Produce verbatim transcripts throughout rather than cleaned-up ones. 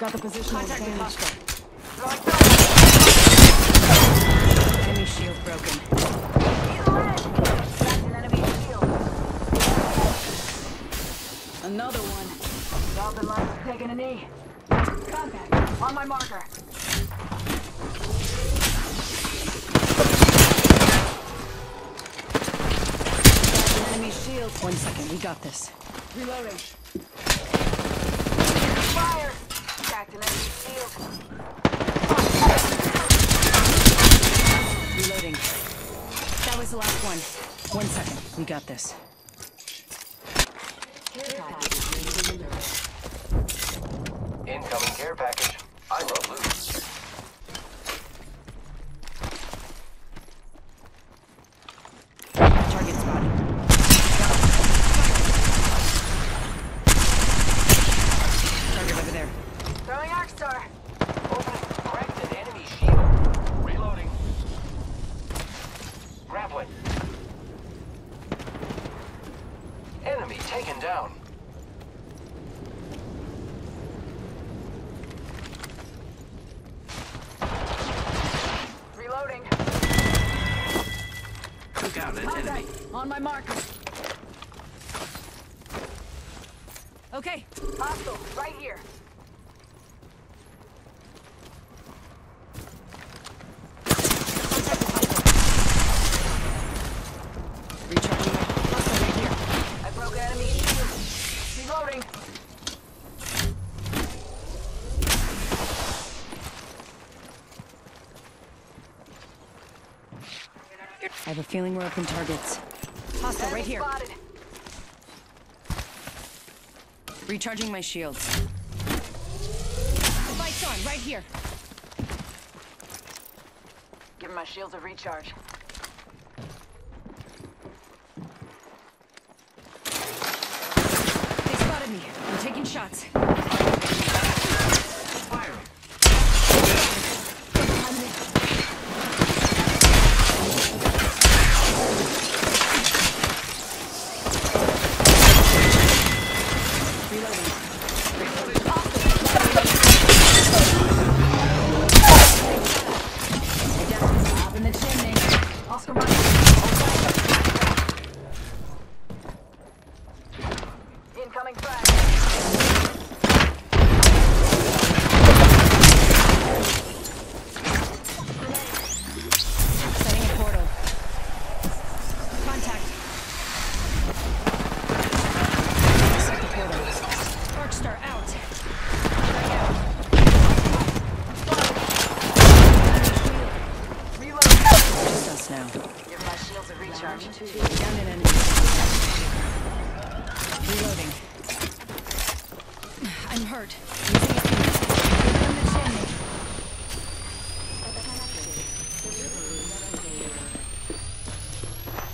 Got the position contacting hostile. Enemy shield broken. Enemy shield. Another one. Dolphin line's taking a knee. Contact on my marker. Enemy shield. One second, we got this. Reloading. Fire! Contact an enemy shield. Reloading. That was the last one. One second, we got this. Care package. Incoming care package. I love loot. Target spotted. Throwing Arc Star. Open. Cracked an enemy shield. Reloading. Grab one. Enemy taken down. Reloading. Took out an Contact. enemy. On my marker. Okay. Hostile, right here. I have a feeling we're up in targets. Hostile enemy right here. Spotted. Recharging my shields. The bike's on, right here. Giving my shields a recharge. They spotted me. I'm taking shots.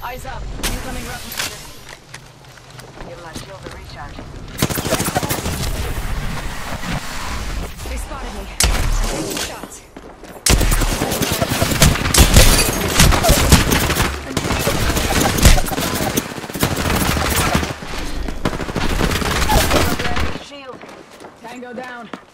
Eyes up. Incoming replicators. Give my shield a recharge. They spotted me. I'm taking shots. Tango down.